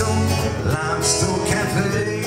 Stone, Limestone Cafe.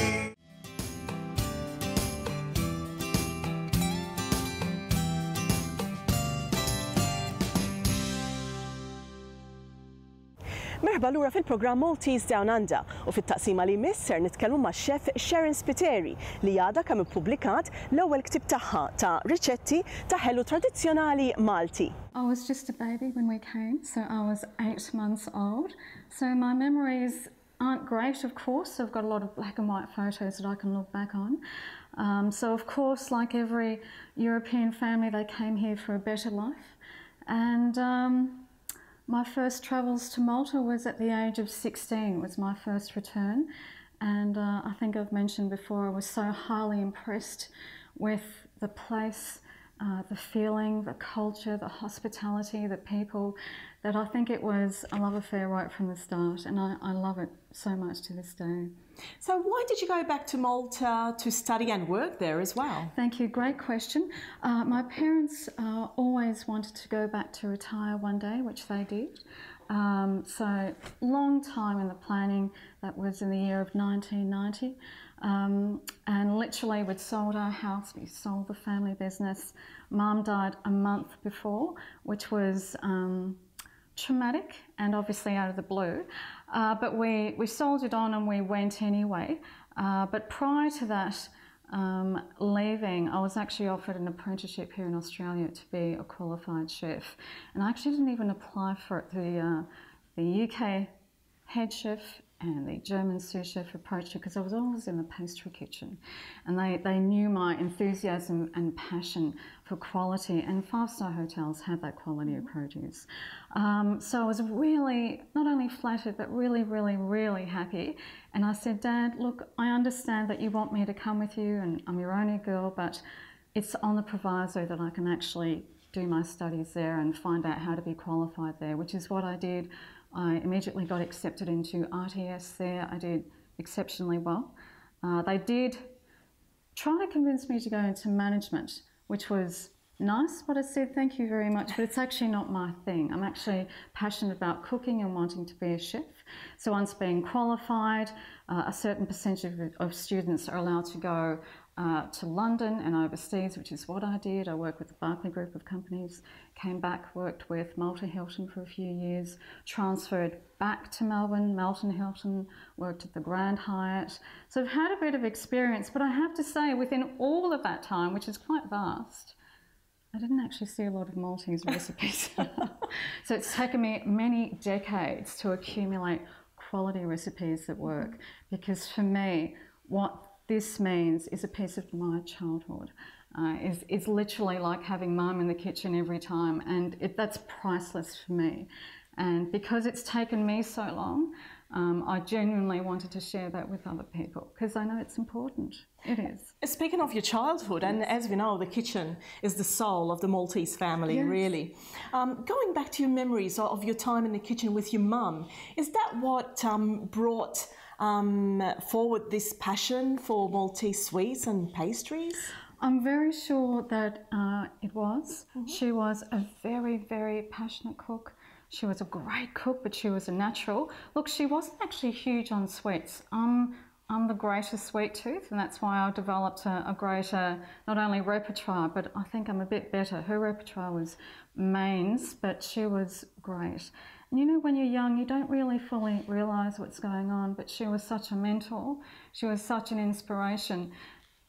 مرحبا لورا في البروجرام مالتيز داون أندا وفي التقسيمة اللي مسر نتكلم مع الشيف شيرون سبيتيري اللي عادة كم ببليكات الأول كتب تاعها تاع ريتشيتي تاع حلو تراديشنالي مالتي. I was just a baby when we came, so I was 8 months old. So my memories aren't great, of course. So I've got a lot of black and white photos that I can look back on. So of course, like every European family, they came here for a better life. And my first travels to Malta was at the age of 16, was my first return. And I think I've mentioned before, I was so highly impressed with the place, the feeling, the culture, the hospitality, the people, that I think it was a love affair right from the start, and I love it so much to this day. So why did you go back to Malta to study and work there as well? Thank you, great question. My parents always wanted to go back to retire one day, which they did. So long time in the planning, that was in the year of 1990. And literally we'd sold our house, we sold the family business. Mum died a month before, which was traumatic and obviously out of the blue. But we soldiered on and we went anyway. But prior to that, leaving, I was actually offered an apprenticeship here in Australia to be a qualified chef. And I actually didn't even apply for it. The UK head chef and the German sous chef approached me because I was always in the pastry kitchen. And they knew my enthusiasm and passion for quality, and five-star hotels have that quality of produce. So I was really, not only flattered, but really, really, really happy. And I said, Dad, look, I understand that you want me to come with you and I'm your only girl, but it's on the proviso that I can actually do my studies there and find out how to be qualified there, which is what I did. I immediately got accepted into RTS there. I did exceptionally well. They did try to convince me to go into management, which was nice, but I said thank you very much, but it's actually not my thing. I'm actually passionate about cooking and wanting to be a chef. So once being qualified, a certain percentage of students are allowed to go to London and overseas, which is what I did. I worked with the Barclay Group of Companies, came back, worked with Malta Hilton for a few years, transferred back to Melbourne, Melton Hilton, worked at the Grand Hyatt. So I've had a bit of experience, but I have to say within all of that time, which is quite vast, I didn't actually see a lot of Maltese recipes. So it's taken me many decades to accumulate quality recipes that work, because for me, what this means is a piece of my childhood. It's literally like having Mum in the kitchen every time, and that's priceless for me. And because it's taken me so long, I genuinely wanted to share that with other people because I know it's important. It is. Speaking of your childhood, yes, and as we know, the kitchen is the soul of the Maltese family, yes, really. Going back to your memories of your time in the kitchen with your mum, is that what brought forward this passion for Maltese sweets and pastries? I'm very sure that it was. Mm-hmm. She was a very, very passionate cook. She was a great cook, but she was a natural. Look, she wasn't actually huge on sweets. I'm the greatest sweet tooth, and that's why I developed a greater, not only repertoire, but I think I'm a bit better. Her repertoire was mains, but she was great. And you know, when you're young, you don't really fully realise what's going on, but she was such a mentor. She was such an inspiration.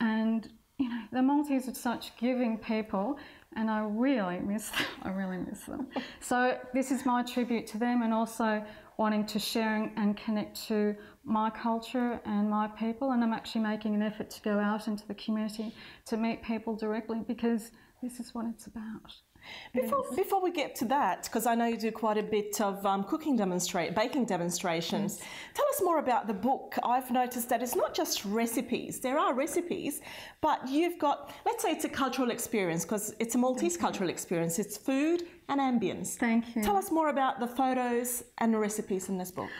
And, you know, the Maltese are such giving people, and I really miss them. I really miss them. So this is my tribute to them, and also wanting to share and connect to my culture and my people. And I'm actually making an effort to go out into the community to meet people directly, because this is what it's about. Before we get to that, because I know you do quite a bit of baking demonstrations, yes, tell us more about the book. I've noticed that it's not just recipes. There are recipes, but you've got, let's say it's a cultural experience, because it's a Maltese cultural experience. It's food and ambience. Thank you. Tell us more about the photos and the recipes in this book.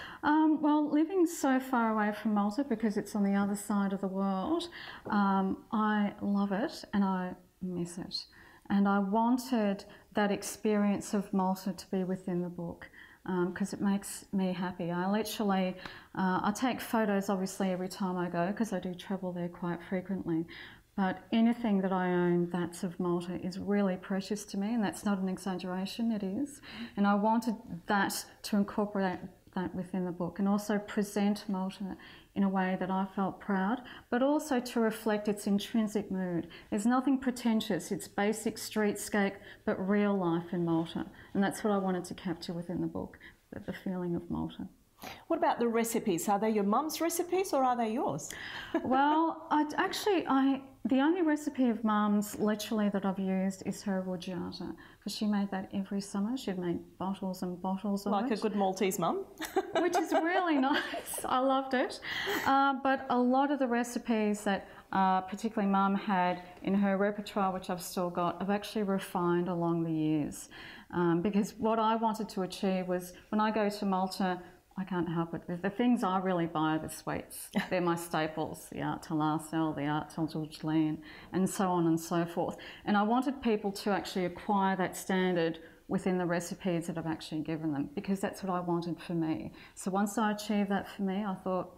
Well, living so far away from Malta, because it's on the other side of the world, I love it and I miss it. and I wanted that experience of Malta to be within the book, because it makes me happy. I literally, I take photos obviously every time I go, because I do travel there quite frequently, but anything that I own that's of Malta is really precious to me, and that's not an exaggeration, it is. And I wanted that to incorporate that within the book, and also present Malta in a way that I felt proud, but also to reflect its intrinsic mood. There's nothing pretentious, it's basic streetscape, but real life in Malta. And that's what I wanted to capture within the book, the feeling of Malta. What about the recipes? Are they your mum's recipes or are they yours? Well, the only recipe of mum's literally that I've used is her rugiata, because she made that every summer. She'd made bottles and bottles of it. Like a good Maltese mum. Which is really nice. I loved it. But a lot of the recipes that particularly mum had in her repertoire, which I've still got, I've actually refined along the years. Because what I wanted to achieve was, when I go to Malta, I can't help it. The things I really buy are the sweets. They're my staples, the art to Larsel, the art to George Lane, and so on and so forth. And I wanted people to actually acquire that standard within the recipes that I've actually given them, because that's what I wanted for me. So once I achieved that for me, I thought,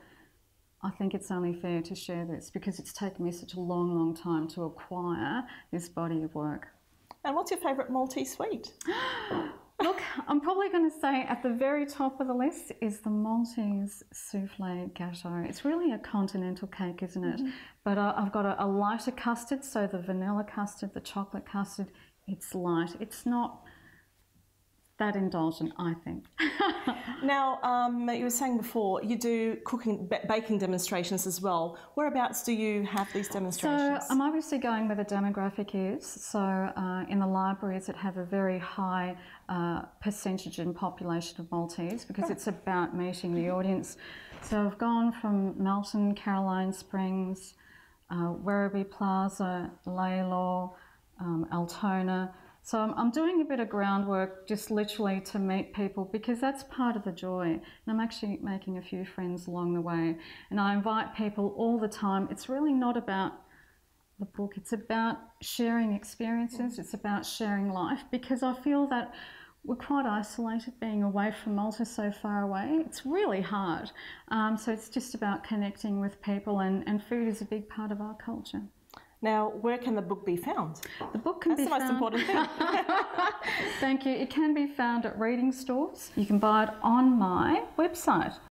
I think it's only fair to share this, because it's taken me such a long, long time to acquire this body of work. And what's your favourite Maltese sweet? Look, I'm probably going to say at the very top of the list is the Maltese Soufflé gâteau. It's really a continental cake, isn't it? Mm-hmm. But I've got a lighter custard, so the vanilla custard, the chocolate custard, it's light. It's not that indulgent, I think. Now, you were saying before, you do cooking, baking demonstrations as well. Whereabouts do you have these demonstrations? So I'm obviously going where the demographic is. So in the libraries that have a very high percentage in population of Maltese, because it's about meeting the audience. So I've gone from Melton, Caroline Springs, Werribee Plaza, Laylaw, Altona. So I'm doing a bit of groundwork just literally to meet people, because that's part of the joy. And I'm actually making a few friends along the way. And I invite people all the time. It's really not about the book. It's about sharing experiences. It's about sharing life, because I feel that we're quite isolated being away from Malta, so far away. It's really hard. So it's just about connecting with people, and food is a big part of our culture. Now, where can the book be found? The book can be found... That's the most important thing. Thank you. It can be found at reading stores. You can buy it on my website,